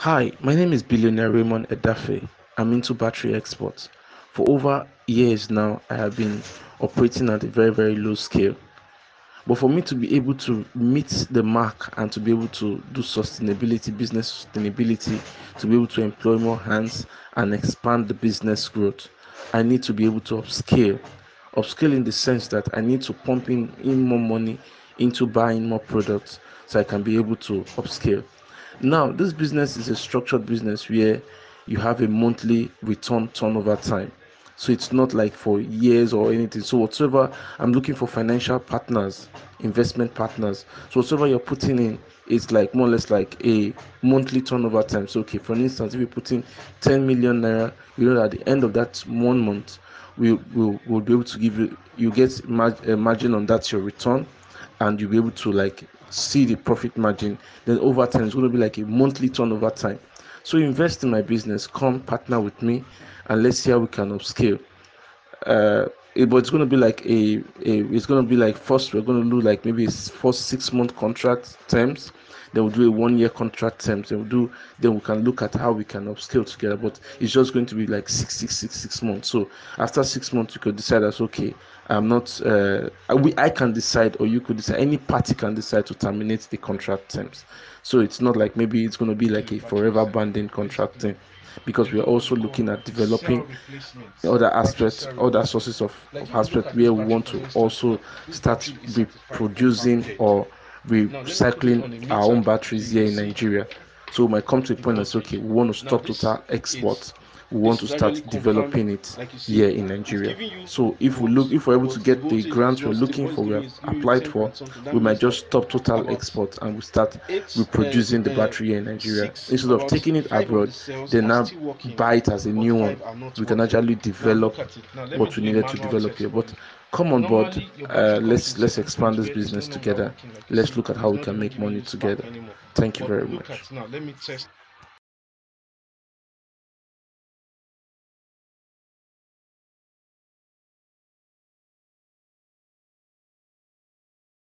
Hi, my name is Billionaire Raymond Edafe. I'm into battery exports. For over years now, I have been operating at a very, very low scale. But for me to be able to meet the mark and to be able to do sustainability, business sustainability, to be able to employ more hands and expand the business growth, I need to be able to upscale. Upscale in the sense that I need to pump in more money into buying more products so I can be able to upscale. Now, this business is a structured business where you have a monthly return turnover time. So it's not like for years or anything. So whatsoever, I'm looking for financial partners, investment partners. So whatsoever you're putting in, it's like more or less like a monthly turnover time. So, okay, for instance, if you put in 10 million naira, you know that at the end of that 1 month, we'll be able to give you, you get a margin on that, your return, and you'll be able to like see the profit margin. Then over time it's going to be like a monthly turnover time. So invest in my business, come partner with me, and let's see how we can upscale. But it's going to be like it's going to be like, first we're going to do like maybe for 6 month contract terms, then we'll do a 1 year contract terms, then we can look at how we can upscale together. But it's just going to be like 6 months. So after 6 months, you could decide as, okay, I'm not I can decide, or you could decide, any party can decide to terminate the contract terms. So it's not like maybe it's going to be like a forever binding contract thing, because we are also looking at developing other aspects, other sources of aspects where we want to also start reproducing or recycling our own batteries here in Nigeria. So we might come to a point that's, okay, we want to stop total export. We want to start developing it here in Nigeria. So if we're able to get the grants we're looking for, we have applied for, we might just stop total export and we start reproducing the battery here in Nigeria. Instead of taking it abroad, they now buy it as a new one. We can actually develop what we needed to develop here. But come on board, let's expand this business together. Let's look at how we can make money together. Thank you very much.